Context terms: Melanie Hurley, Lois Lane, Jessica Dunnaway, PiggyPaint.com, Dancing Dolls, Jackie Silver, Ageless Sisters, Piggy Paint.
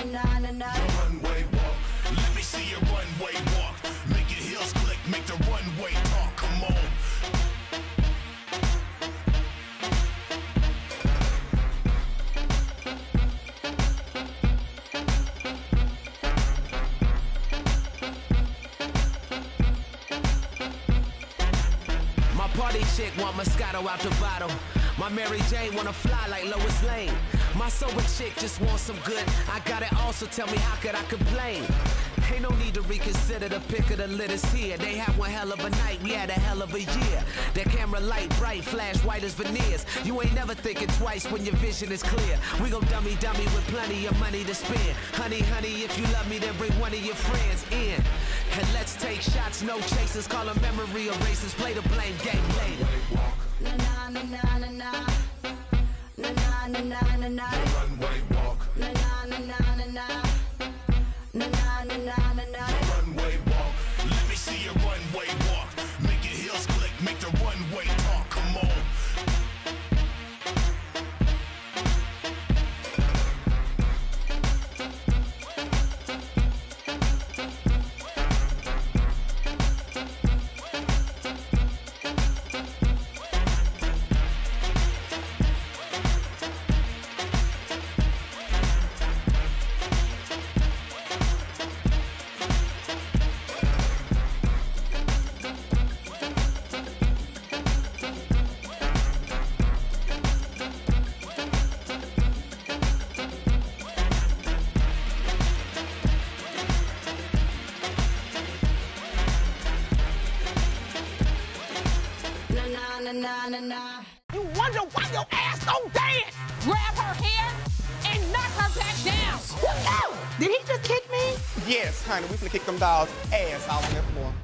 Runway walk. Let me see your runway walk. Make your heels click, make the runway talk. Come on. My party chick want Moscato out the bottle. My Mary Jane wanna fly like Lois Lane. My sober chick just wants some good. I got it all, so tell me how could I complain? Ain't no need to reconsider, the pick of the lit is here. They had one hell of a night, we had a hell of a year. That camera light bright, flash white as veneers. You ain't never thinking twice when your vision is clear. We gon' dummy dummy with plenty of money to spend. Honey, honey, if you love me, then bring one of your friends in. And let's take shots, no chasers. Call a memory erasers, play the blame game later. Runway walk. Runway walk. Let me see your runway walk. Make your heels click, make the runway talk. Come on. You wonder why your ass don't dance? Grab her hair and knock her back down. Whoa! Did he just kick me? Yes, honey, we finna kick them dolls' ass out on that floor.